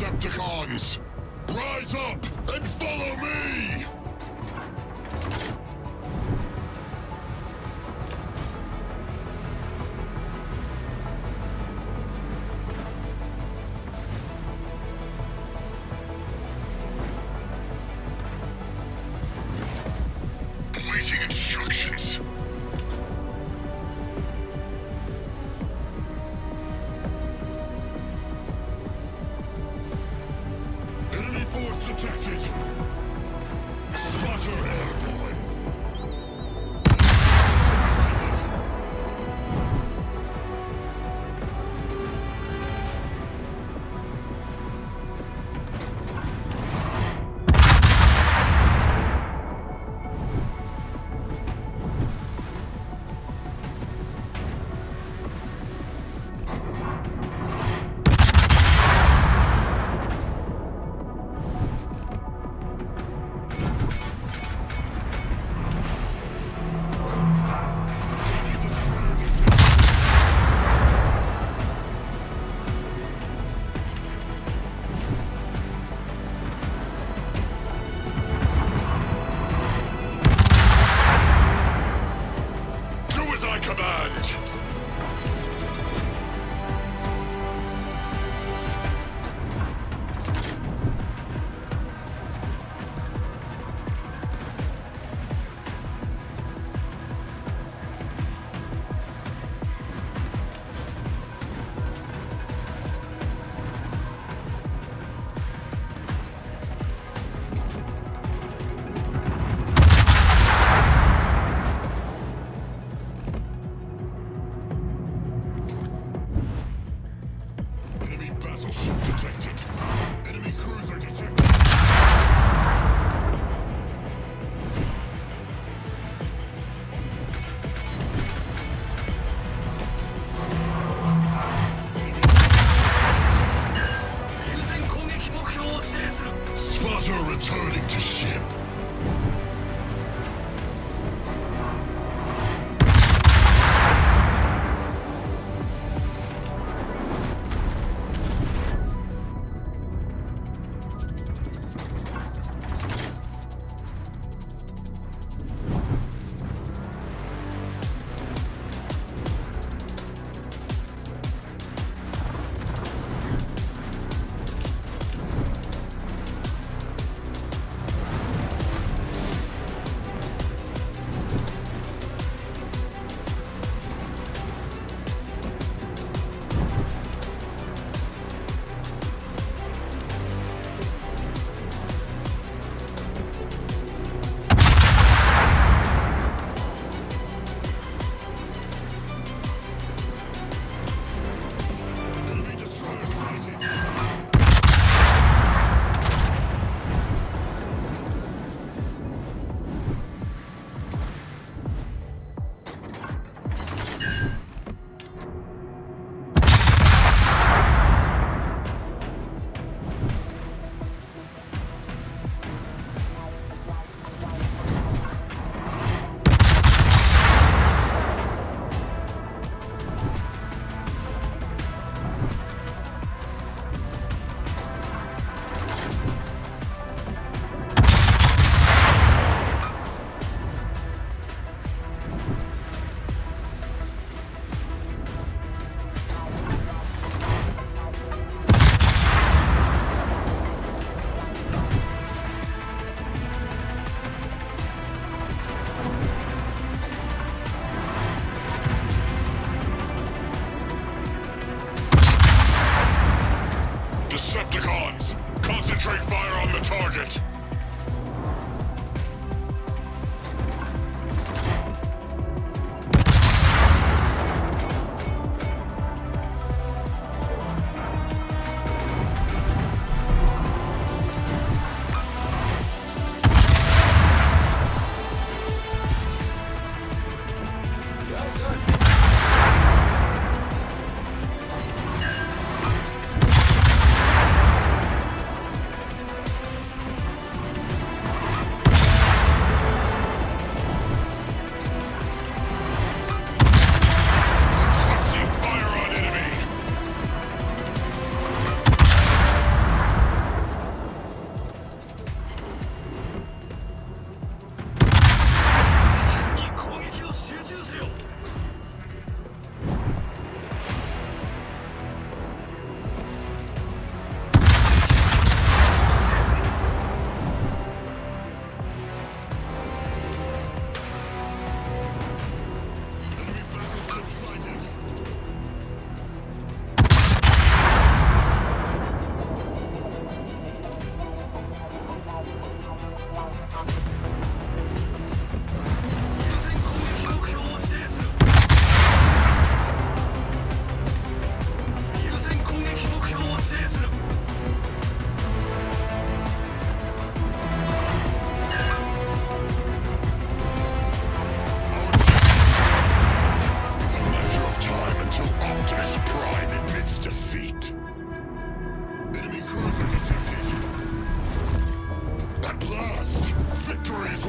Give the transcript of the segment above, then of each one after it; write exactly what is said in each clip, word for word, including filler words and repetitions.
Decepticons! Rise up and follow me!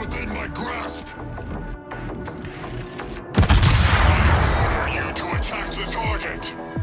within my grasp! I order you to attack the target!